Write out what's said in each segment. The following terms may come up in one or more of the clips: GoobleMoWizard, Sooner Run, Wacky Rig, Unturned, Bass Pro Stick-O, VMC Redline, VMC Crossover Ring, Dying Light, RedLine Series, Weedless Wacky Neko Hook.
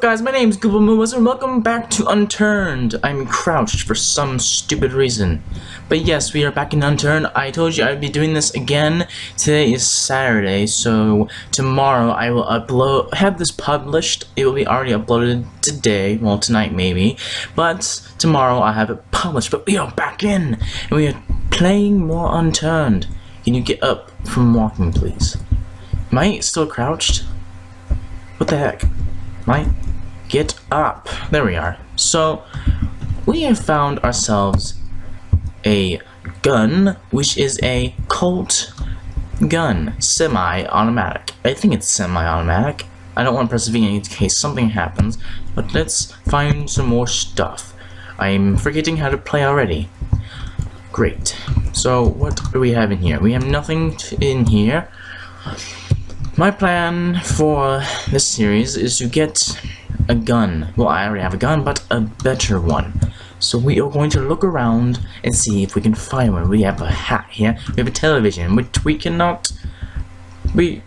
up guys, my name's GoobleMoWizard and welcome back to Unturned. I'm crouched for some stupid reason. But yes, we are back in Unturned. I told you I'd be doing this again. Today is Saturday, so tomorrow I will have this published. It will be already uploaded today, well tonight maybe. But tomorrow I'll have it published, but we are back in and we are playing more Unturned. Can you get up from walking please? Am I still crouched? What the heck? Right? Get up. There we are. So, we have found ourselves a gun, which is a Colt gun. Semi-automatic. I think it's semi-automatic. I don't want to press V in case something happens, but let's find some more stuff. I'm forgetting how to play already. Great. So, what do we have in here? We have nothing in here. My plan for this series is to get a gun. Well, I already have a gun, but a better one. So we are going to look around and see if we can find one. We have a hat here. We have a television, which we cannot... We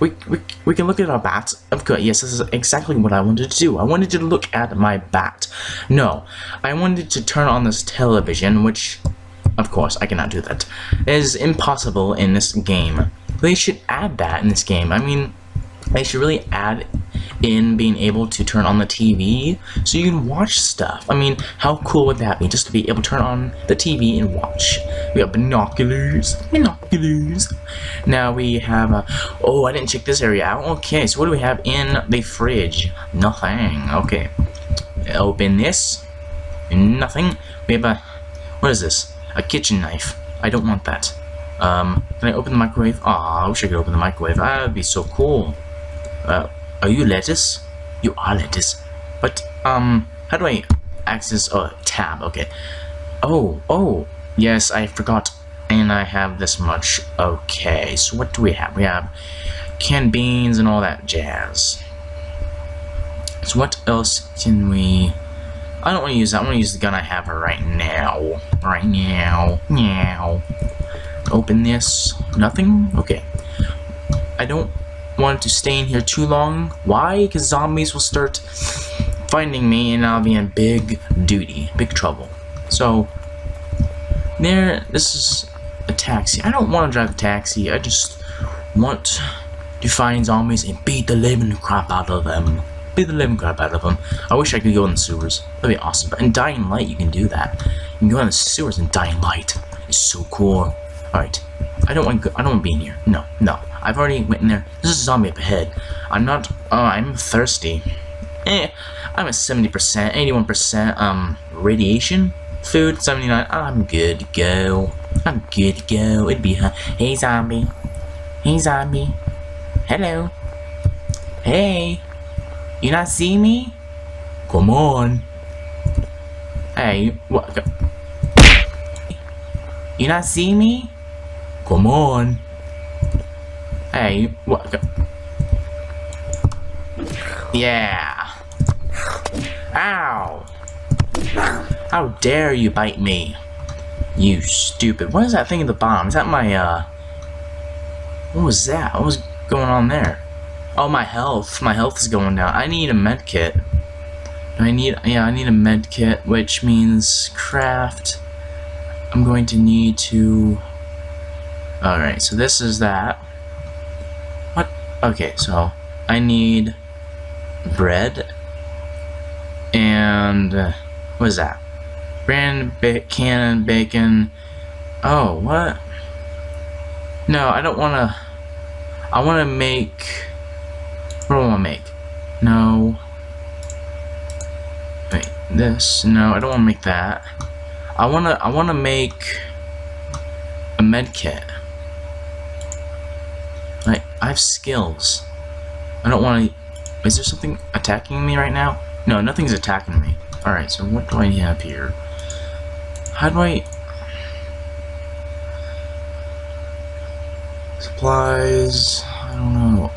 can look at our bat. Of course, yes, this is exactly what I wanted to do. I wanted to look at my bat. No, I wanted to turn on this television, which, of course, I cannot do that. It is impossible in this game. They should add that in this game. I mean, they should really add in being able to turn on the TV so you can watch stuff. I mean, how cool would that be, just to be able to turn on the TV and watch? We have binoculars. Binoculars. Now we have a... Oh, I didn't check this area out. Okay, so what do we have in the fridge? Nothing. Okay. Open this. Nothing. We have a... What is this? A kitchen knife. I don't want that. Can I open the microwave? Aw, I wish I could open the microwave. That would be so cool. Are you lettuce? You are lettuce. But, how do I access... Oh, tab, okay. Oh, yes, I forgot. And I have this much. Okay, so what do we have? We have canned beans and all that jazz. So what else can we... I don't want to use that. I want to use the gun I have right now. Right now. Now. Open this. Nothing? Okay. I don't want to stay in here too long. Why? Because zombies will start finding me and I'll be in big trouble. So, this is a taxi. I don't want to drive a taxi. I just want to find zombies and beat the living crap out of them. I wish I could go in the sewers. That'd be awesome. But in Dying Light, you can do that. You can go in the sewers in Dying Light. It's so cool. Alright, I don't want to be in here. No. I've already went in there. There's a zombie up ahead. I'm not... I'm thirsty. I'm at 70%, 81%, radiation? Food, 79. I'm good to go. It'd be... Hey, zombie. Hello. Hey. You not see me? Come on. Hey, what? You not see me? Come on. Hey, what? Yeah. Ow. How dare you bite me? You stupid. What is that thing at the bottom? Is that my, What was that? What was going on there? Oh, my health. My health is going down. I need a med kit. I need a med kit, which means craft. I'm going to need to... Alright, so this is that. What? Okay, so I need bread and what is that? Bacon. Oh, what? No, I don't want to. I want to make... What do I want to make? No. Wait, this. No, I don't want to make that. I wanna make a med kit. Like, I have skills. I don't wanna... Is there something attacking me right now? No, nothing's attacking me. Alright, so what do I have here? How do I... Supplies... I don't know.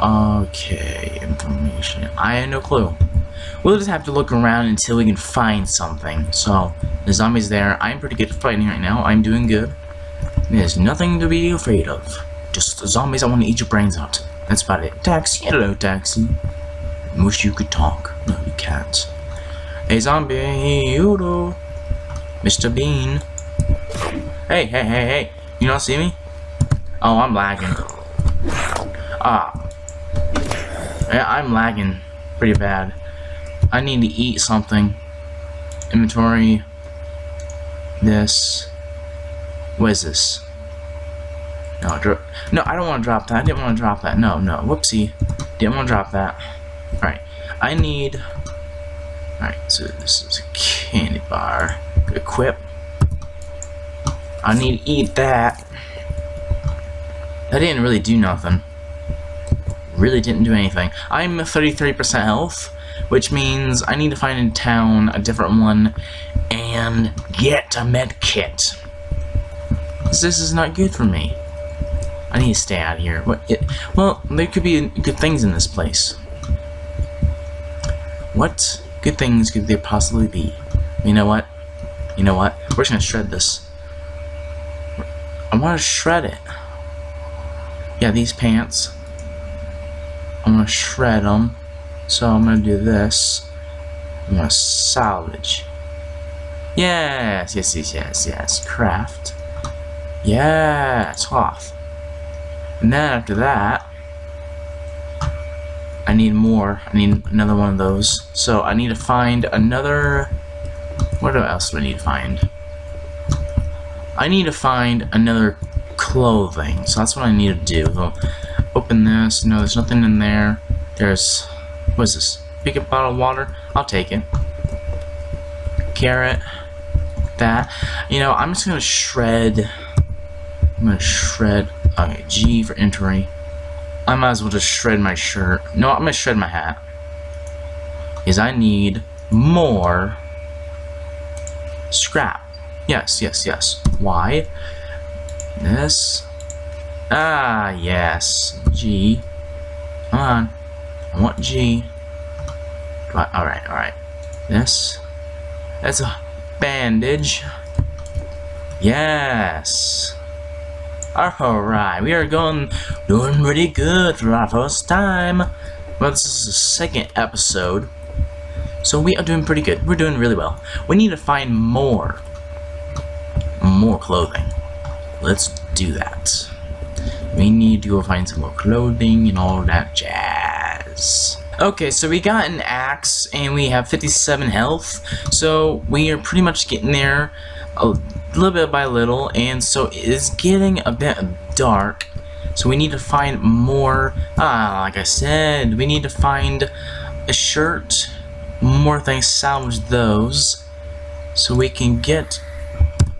Okay, information. I have no clue. We'll just have to look around until we can find something. So, the zombies there. I'm pretty good at fighting right now. I'm doing good. There's nothing to be afraid of. Just the zombies that want to eat your brains out. That's about it. Taxi. Hello, taxi. Wish you could talk. No, you can't. Hey, zombie, Yodo. Mr. Bean. Hey, hey, hey, hey. You not see me? Oh, I'm lagging. Ah. Yeah, I'm lagging pretty bad. I need to eat something. Inventory. This. What is this? No, no, I don't want to drop that. I didn't want to drop that. No, no. Whoopsie. Didn't want to drop that. Alright. I need... Alright, so this is a candy bar. Equip. I need to eat that. That didn't really do nothing. Really didn't do anything. I'm 33% health, which means I need to find a town, a different one, and get a med kit. This is not good for me. I need to stay out of here. Well, there could be good things in this place. What good things could there possibly be? You know what? You know what? We're just gonna shred this. I want to shred it. Yeah, these pants. I'm gonna shred them. So I'm gonna do this. I'm gonna salvage. Yes, yes, yes, yes, yes. Craft. Yes, cloth. And then after that, I need more. I need another one of those. So I need to find another... What else do I need to find? I need to find another clothing. So that's what I need to do. I'll open this. No, there's nothing in there. There's... What is this? Pick up a bottle of water. I'll take it. Carrot. That. You know, I'm just going to shred... I'm going to shred... Okay, G for entry. I might as well just shred my shirt. No, I'm gonna shred my hat. Because I need more scrap. Yes, yes, yes. Why? This. Ah, yes. G. Come on. I want G. Alright, alright. This. That's a bandage. Yes. Alright, we are doing pretty good for our first time. Well, this is the second episode, so we are doing pretty good. We're doing really well. We need to find more clothing. Let's do that. We need to go find some more clothing and all that jazz. Okay, so we got an axe, and we have 57 health, so we are pretty much getting there. Little bit by little, and so it is getting a bit dark, so we need to find more. Like I said, we need to find a shirt, more things, salvage those, so we can get...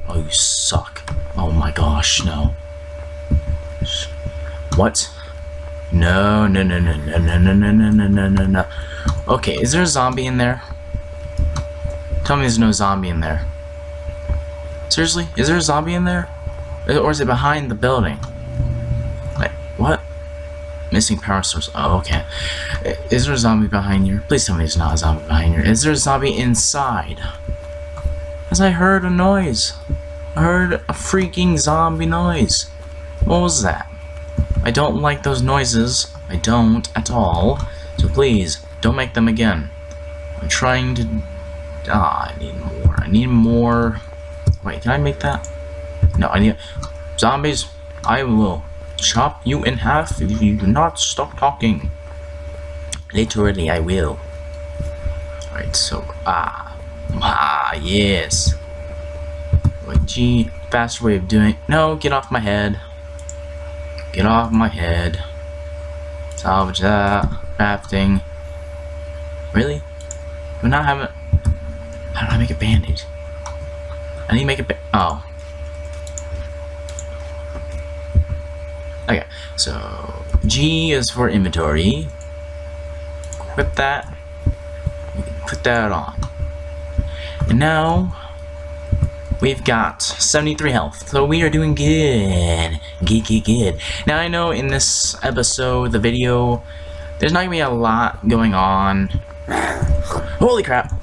Oh, you suck. Oh my gosh, no. What? No, no, no, no, no, no, no, no, no, no, no, no. Okay, is there a zombie in there? Tell me there's no zombie in there. Seriously? Is there a zombie in there? Or is it behind the building? Like, what? Missing power source. Oh, okay. Is there a zombie behind here? Please tell me there's not a zombie behind here. Is there a zombie inside? Because I heard a noise. I heard a freaking zombie noise. What was that? I don't like those noises. I don't at all. So please, don't make them again. I'm trying to... Ah, I need more. I need more... Wait, can I make that? No, I need... Zombies, I will chop you in half if you do not stop talking. Literally, I will. Alright, so... yes. Wait, G, faster way of doing... No, get off my head. Get off my head. Salvage that. Crafting. Really? We're not having... How do I make a bandage? I need to make a bit. Oh. Okay, so G is for inventory. Equip that. Put that on. And now we've got 73 health. So we are doing good. Good. Now I know in this episode, the video, there's not gonna be a lot going on. Holy crap!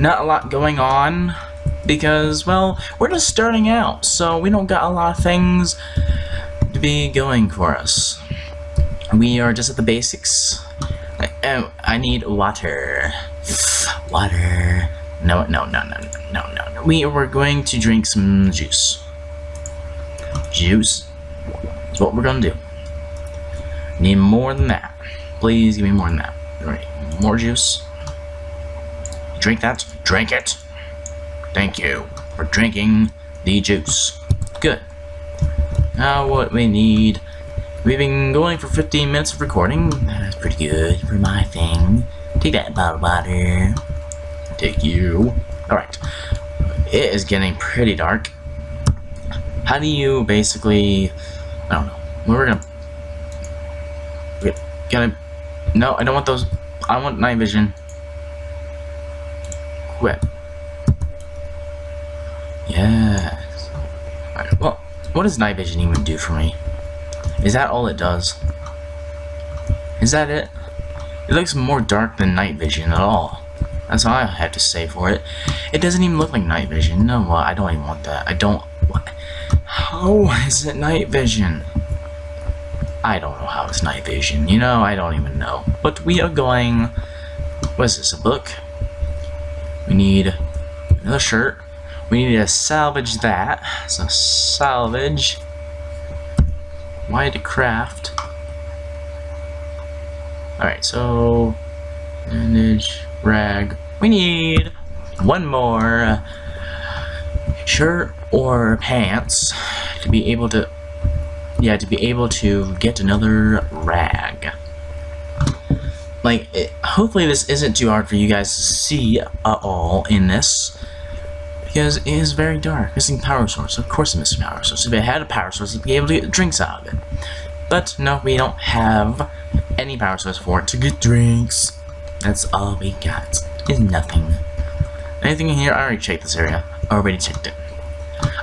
Not a lot going on because, well, we're just starting out, so we don't got a lot of things to be going for us. We are just at the basics. Oh, I need water. Water. No. We were going to drink some juice. Juice. That's what we're gonna do. Need more than that. Please give me more than that. Alright, more juice. Drink that. Drink it. Thank you for drinking the juice. Good. Now what we need. We've been going for 15 minutes of recording. That's pretty good for my thing. Take that bottle of water. Take you. Alright. It is getting pretty dark. How do you basically... I don't know. We're gonna... No, I don't want those. I want night vision. Quit. Yes. Alright, well, what does night vision even do for me? Is that all it does? Is that it? It looks more dark than night vision at all. That's all I have to say for it. It doesn't even look like night vision. No, I don't even want that. I don't... What? How is it night vision? I don't know how it's night vision. You know, I don't even know. But we are going... What is this, a book? We need another shirt. We need to salvage that. So salvage... Why to craft? Alright, so bandage, rag. We need one more shirt or pants to be able to, yeah, to be able to get another rag. Like, hopefully this isn't too hard for you guys to see at all in this. Because it is very dark. Missing power source. Of course, missing power source. If it had a power source, it'd be able to get drinks out of it. But no, we don't have any power source for it to get drinks. That's all we got. Is nothing. Anything in here? I already checked this area. I already checked it.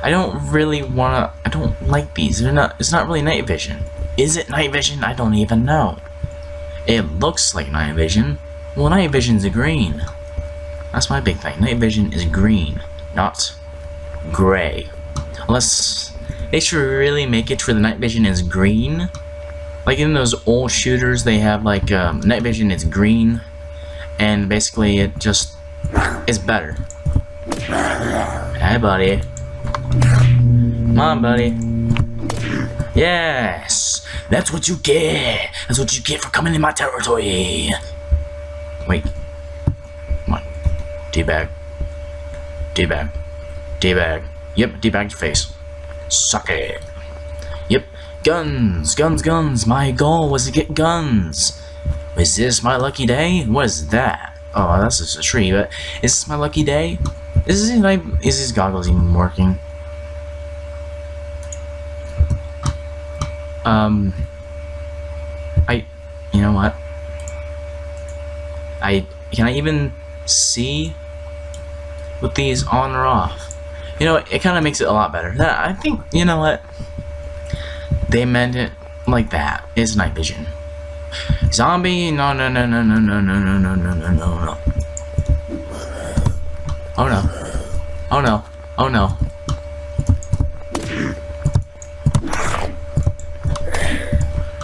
I don't really wanna. I don't like these. They're not. It's not really night vision. Is it night vision? I don't even know. It looks like night vision. Well, night vision's a green. That's my big thing. Night vision is green. Not gray. Unless they should really make it to where the night vision is green. Like in those old shooters, they have like night vision is green, and basically it just is better. Hey, buddy. Come on, buddy. Yes, that's what you get. That's what you get for coming in my territory. Wait, come on, teabag. D-bag. D-bag. Yep, D-bag your face. Suck it. Yep. Guns. Guns, guns. My goal was to get guns. Is this my lucky day? What is that? Oh, that's just a tree, but is this my lucky day? Is these goggles even working? You know what? Can I even see? With these on or off, you know, it kind of makes it a lot better. I think, you know what, they meant it like that. It's night vision. Zombie? No. Oh no! Oh no! Oh no!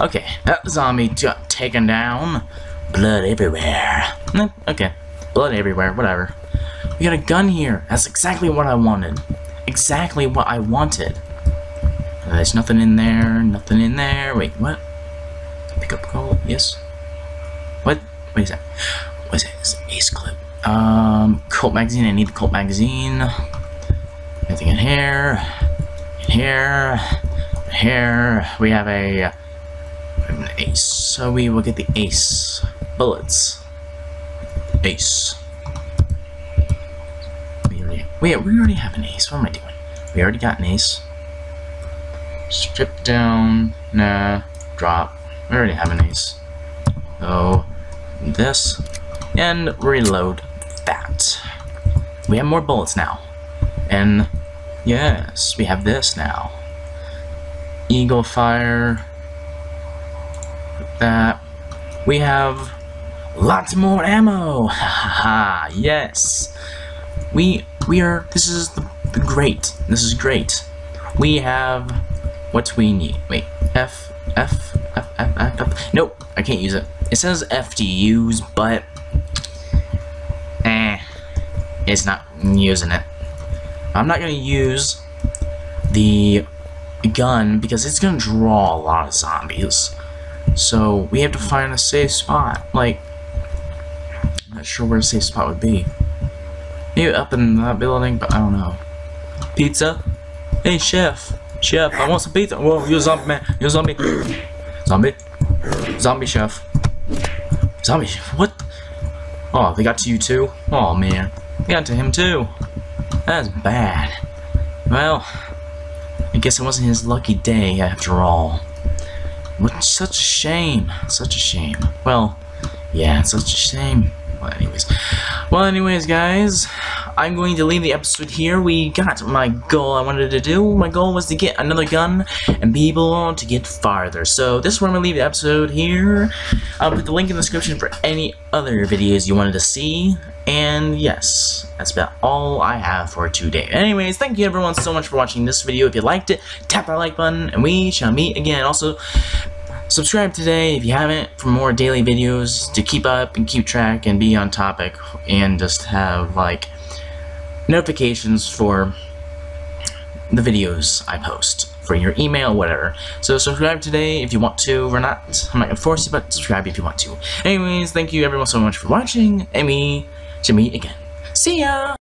Okay, that zombie got taken down. Blood everywhere. Okay, blood everywhere. Whatever. We got a gun here. That's exactly what I wanted. Exactly what I wanted. There's nothing in there. Nothing in there. Wait, what? Pick up gold. Yes. What? Wait a sec. What is it? It's an ace clip. Colt magazine. I need the Colt magazine. Anything in here? In here? In here? We have an ace. So we will get the ace. Bullets. Ace. Wait, we already have an ace. What am I doing? We already got an ace. Strip down. Nah. Drop. We already have an ace. So, this. And reload that. We have more bullets now. And, yes, we have this now. Eagle fire. That. We have lots more ammo. Ha ha. Yes. This is great. We have what we need. Wait, F, F, F, Nope, I can't use it. It says FDUs, but it's not using it. I'm not gonna use the gun because it's gonna draw a lot of zombies. So we have to find a safe spot. Like, I'm not sure where a safe spot would be. Maybe up in that building, but I don't know. Pizza? Hey, chef. Chef, I want some pizza. Whoa, you're a zombie, man. You're a zombie. Zombie? Zombie chef. Zombie chef? What? Oh, they got to you too? Oh, man. They got to him too. That's bad. Well, I guess it wasn't his lucky day after all. What, such a shame. Such a shame. Well, yeah, such a shame. Well anyways guys, I'm going to leave the episode here. We got my goal I wanted to do. My goal was to get another gun and be able to get farther. So this is where I'm going to leave the episode here. I'll put the link in the description for any other videos you wanted to see. And yes, that's about all I have for today. Anyways, thank you everyone so much for watching this video. If you liked it, tap that like button and we shall meet again. Also, subscribe today if you haven't for more daily videos to keep up and keep track and be on topic and just have like notifications for the videos I post for your email, whatever. So subscribe today if you want to or not. I'm not gonna force you, but subscribe if you want to. Anyways, thank you everyone so much for watching and we shall meet again. See ya!